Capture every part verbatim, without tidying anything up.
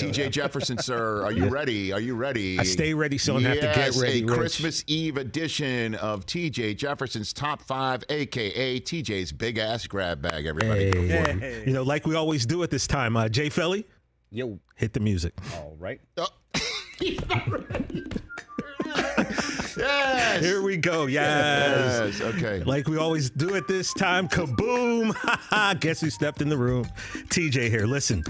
T J Jefferson, sir, are you ready? Are you ready? I stay ready, so I don't yes, have to get ready. Yes, a Christmas Eve edition of T J Jefferson's Top Five, a k a. T J's Big Ass Grab Bag, everybody. Hey. Hey. Hey. You know, like we always do at this time, uh, Jay Felly, yo, hit the music. All right. Oh. He's not ready. Yes. Here we go. Yes. Yes. Okay. Like we always do at this time. Kaboom. Guess who stepped in the room? T J here. Listen,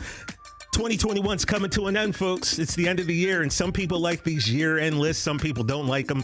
twenty twenty-one's coming to an end, folks. It's the end of the year, and some people like these year-end lists. Some people don't like them.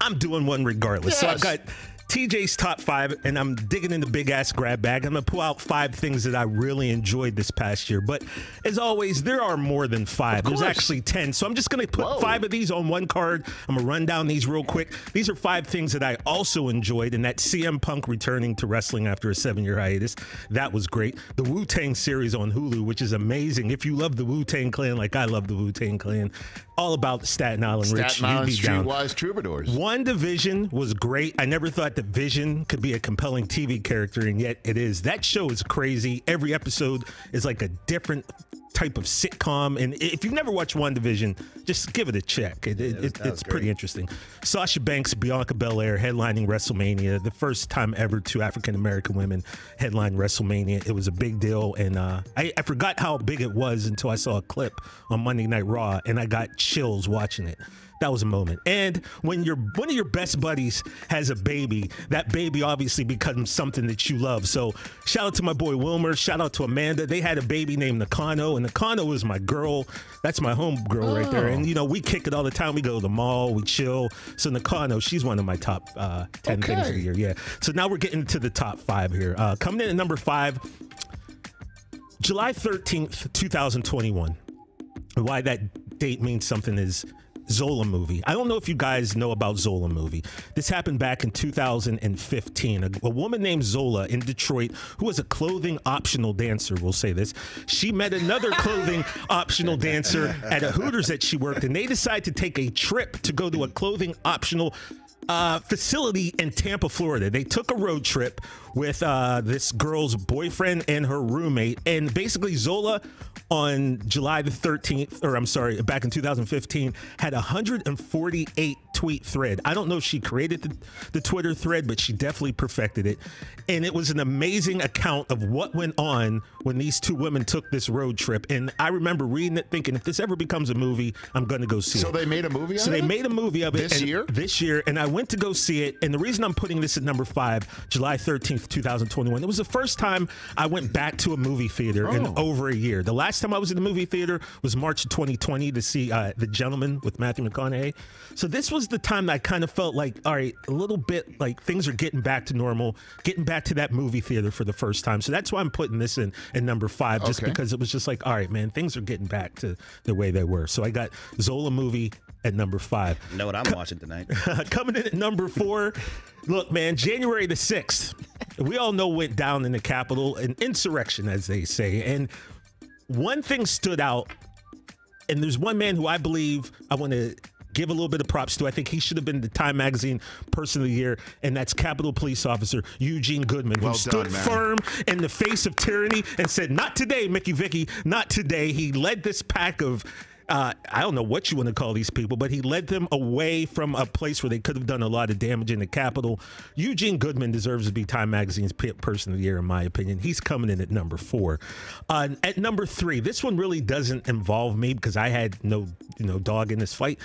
I'm doing one regardless. Yes. So I've got T J's Top Five, and I'm digging in the big-ass grab bag. I'm going to pull out five things that I really enjoyed this past year. But as always, there are more than five. There's actually ten. So I'm just going to put Whoa. five of these on one card. I'm going to run down these real quick. These are five things that I also enjoyed, and that C M Punk returning to wrestling after a seven-year hiatus. That was great. The Wu-Tang series on Hulu, which is amazing. If you love the Wu-Tang Clan like I love the Wu-Tang Clan, all about Staten Island, Rich. Staten Island Streetwise Troubadours. WandaVision was great. I never thought that Vision could be a compelling T V character, and yet it is. That show is crazy. Every episode is like a different type of sitcom, and if you've never watched WandaVision, just give it a check. It, yeah, it, it, it's great. Pretty interesting. Sasha Banks, Bianca Belair headlining WrestleMania, the first time ever two African American women headlined WrestleMania. It was a big deal, and uh, I, I forgot how big it was until I saw a clip on Monday Night Raw, and I got chills watching it. That was a moment. And when your one of your best buddies has a baby, that baby obviously becomes something that you love. So shout out to my boy Wilmer. Shout out to Amanda. They had a baby named Nakano, and Nakano is my girl. That's my home girl oh. right there. And, you know, we kick it all the time. We go to the mall. We chill. So Nakano, she's one of my top uh, ten okay. things of the year. Yeah. So now we're getting to the top five here. Uh, coming in at number five, July thirteenth, two thousand twenty-one. Why that date means something is Zola movie. I don't know if you guys know about Zola movie. This happened back in two thousand fifteen. A, a woman named Zola in Detroit, who was a clothing optional dancer, we'll say this. She met another clothing optional dancer at a Hooters that she worked, and they decided to take a trip to go to a clothing optional Uh, facility in Tampa, Florida. They took a road trip with uh, this girl's boyfriend and her roommate, and basically Zola on July the thirteenth, or I'm sorry, back in two thousand fifteen, had one hundred forty-eight tweet thread. I don't know if she created the, the Twitter thread, but she definitely perfected it, and it was an amazing account of what went on when these two women took this road trip. And I remember reading it thinking, if this ever becomes a movie, I'm going to go see so it. So they made a movie of so it? So they made a movie of it. This year? This year, and I went to go see it, and the reason I'm putting this at number five, July thirteenth, two thousand twenty-one, it was the first time I went back to a movie theater oh. in over a year. The last time I was in the movie theater was March twenty twenty to see uh, The Gentleman with Matthew McConaughey. So this was the time that I kind of felt like, all right, a little bit like things are getting back to normal, getting back to that movie theater for the first time. So that's why I'm putting this in at number five, just okay. because it was just like, all right, man, things are getting back to the way they were. So I got Zola movie at number five. You know what I'm Co watching tonight. Coming in at number four, look, man, January the sixth, we all know went down in the Capitol, an insurrection, as they say. And one thing stood out, and there's one man who I believe I want to give a little bit of props to. I think he should have been the Time Magazine Person of the Year, and that's Capitol Police Officer Eugene Goodman, who well stood done, firm in the face of tyranny and said, not today, Mickey Vicky, not today. He led this pack of, uh, I don't know what you want to call these people, but he led them away from a place where they could have done a lot of damage in the Capitol. Eugene Goodman deserves to be Time Magazine's Person of the Year, in my opinion. He's coming in at number four. Uh, at number three, this one really doesn't involve me because I had no, you know, dog in this fight.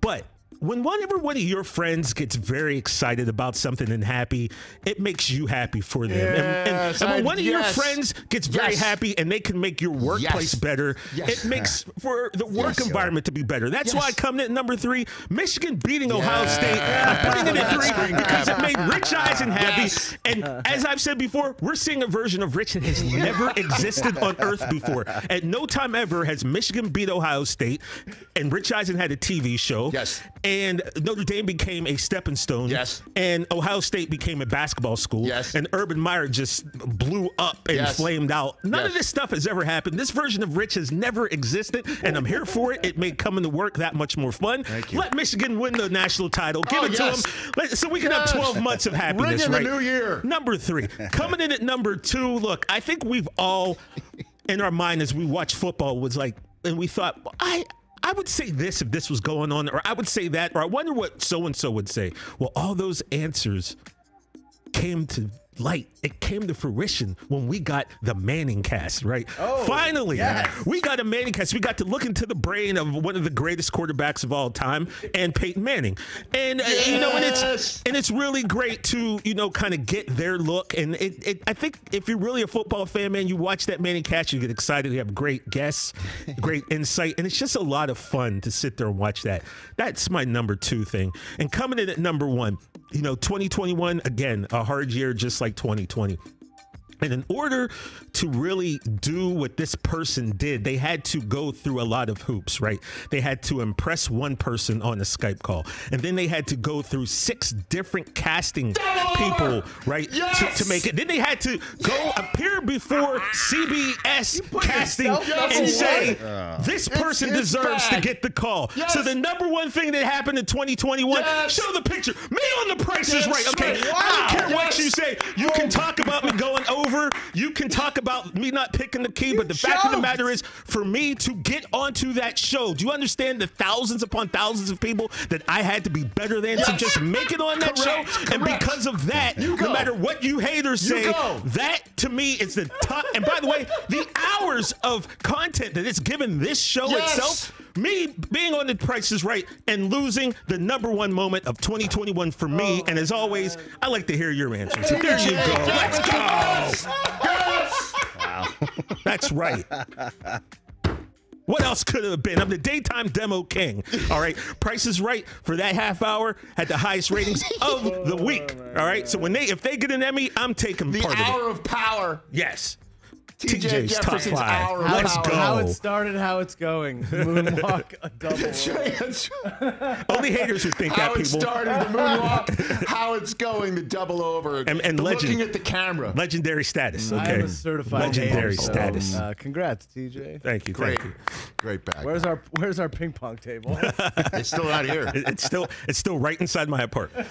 But when whenever one of your friends gets very excited about something and happy, it makes you happy for them. Yes, and, and, and when one of yes. your friends gets yes. very happy and they can make your workplace yes. better, yes. it makes for the work yes, environment sure. to be better. That's yes. why coming in at number three, Michigan beating yes. Ohio State. I'm putting it at three because it made Rich Eisen happy. Yes. And as I've said before, we're seeing a version of Rich that has never existed on earth before. At no time ever has Michigan beat Ohio State, and Rich Eisen had a T V show. Yes. And Notre Dame became a stepping stone. Yes. And Ohio State became a basketball school. Yes. And Urban Meyer just blew up and yes. flamed out. None yes. of this stuff has ever happened. This version of Rich has never existed, and I'm here for it. It made coming to work that much more fun. Thank you. Let Michigan win the national title. Give oh, it yes. to them. Let, so we can yes. have twelve months of happiness. Ring in right? the new year. Number three. Coming in at number two, look, I think we've all, in our mind as we watch football, was like, and we thought, well, I I would say this if this was going on, or I would say that, or I wonder what so-and-so would say. Well, all those answers came to light. It came to fruition when we got the Manningcast, right? Oh, finally, yes. We got a Manningcast. We got to look into the brain of one of the greatest quarterbacks of all time, and Peyton Manning. And yes. uh, you know, and it's and it's really great to you know kind of get their look. And it, it, I think if you're really a football fan, man, you watch that Manningcast, you get excited. You have great guests, great insight, and it's just a lot of fun to sit there and watch that. That's my number two thing. And coming in at number one, you know, twenty twenty-one again, a hard year, just like. like twenty twenty. And in order to really do what this person did, they had to go through a lot of hoops, right? They had to impress one person on a Skype call. And then they had to go through six different casting oh! people, right? Yes! To, to make it. Then they had to go yes! appear before C B S casting and say, uh, this person it's, it's deserves bad. to get the call. Yes! So the number one thing that happened in twenty twenty-one, yes! show the picture. Me on The Price Is Right. Okay, wow. I don't care yes! what you say. You oh can talk about me going over. You can talk about me not picking the key, you but the choked. fact of the matter is, for me to get onto that show, do you understand the thousands upon thousands of people that I had to be better than yes. to just make it on that correct, show? Correct. And because of that, no matter what you haters say, you that to me is the top. And by the way, the hours of content that it's given this show yes. itself, me being on The Price Is Right and losing the number one moment of twenty twenty-one for me. Oh, and as always, man. I like to hear your answers. So there you go. Let's go. Yes. Yes. Wow. That's right. What else could it have been? I'm the daytime demo king. All right. Price Is Right for that half hour had the highest ratings of oh, the week. All right. So when they if they get an Emmy, I'm taking the part of it. The hour of power. Yes. T J. Jefferson's hour of power. Let's go. How it started, how it's going. Moonwalk, a double. That's right, that's right. Only haters would think how that, people. How it started, the moonwalk, how it's going, the double over. And, and legend, looking at the camera. Legendary status. Okay. I am a certified legendary hater, status. So, uh, congrats, T J. Thank you. Great. Thank you. Great back. Where's our Where's our ping pong table? It's still out here. It, it's still It's still right inside my apartment.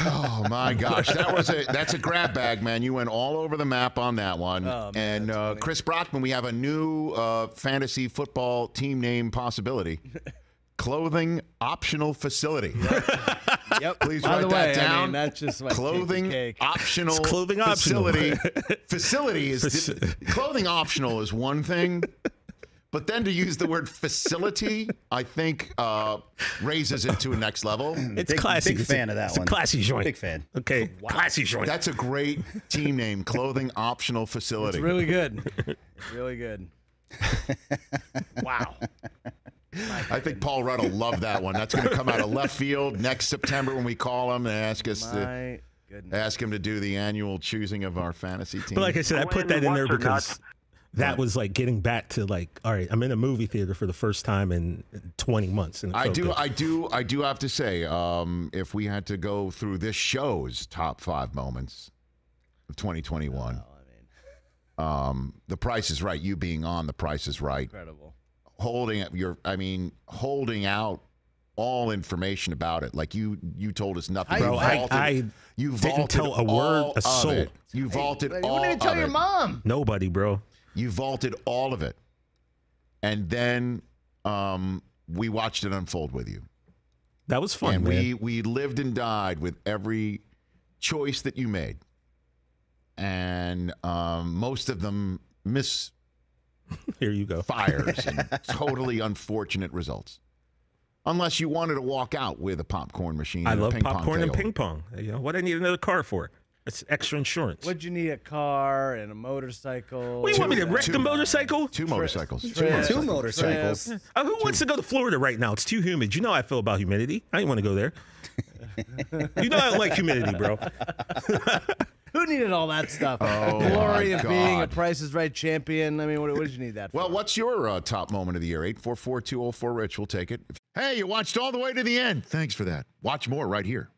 Oh my gosh, that was a that's a grab bag, man. You went all over the map on that one, oh, man, and. Uh, Chris Brockman, we have a new uh, fantasy football team name possibility. Clothing Optional Facility. Yep. Yep. Please By write the that way, down. I mean, that's just like clothing cake. Optional it's clothing facility. Optional. Facility is Faci clothing optional is one thing, but then to use the word facility, I think uh, raises it to a next level. It's big, classy. Big fan it's of that it's one. A classy joint. Big fan. Okay. Wow. Classy joint. That's a great team name. Clothing Optional Facility. It's really good. It's really good. Wow. I think Paul Rudd will love that one. That's going to come out of left field next September when we call him and ask us. My to, ask him to do the annual choosing of our fantasy team. But like I said, I put that in there because. That was like getting back to like, all right, I'm in a movie theater for the first time in twenty months. And I do, good. I do, I do have to say, um, if we had to go through this show's top five moments of twenty twenty-one, oh, I mean. um, The Price Is Right. You being on The Price Is Right, incredible. Holding up your, I mean, holding out all information about it, like you, you told us nothing. Bro, I, I you didn't tell a word, a soul. You vaulted all. You didn't tell your mom. Nobody, bro. You vaulted all of it, and then um, we watched it unfold with you. That was fun, and man. we we lived and died with every choice that you made, and um, most of them miss. Here you go. Fires and totally unfortunate results. Unless you wanted to walk out with a popcorn machine. I and love a ping popcorn pong and ping pong. You know what? I need another car for. It's extra insurance. Would you need a car and a motorcycle? What, you want me to wreck the motorcycle? Two motorcycles. Two motorcycles. Two motorcycles. Two motorcycles. Uh, who two. wants to go to Florida right now? It's too humid. You know I feel about humidity. I didn't want to go there. You know I don't like humidity, bro. Who needed all that stuff? Oh, the glory of God. Being a Price Is Right champion. I mean, what, what did you need that for? Well, what's your uh, top moment of the year? eight four four, two oh four, RICH. We'll take it. Hey, you watched all the way to the end. Thanks for that. Watch more right here.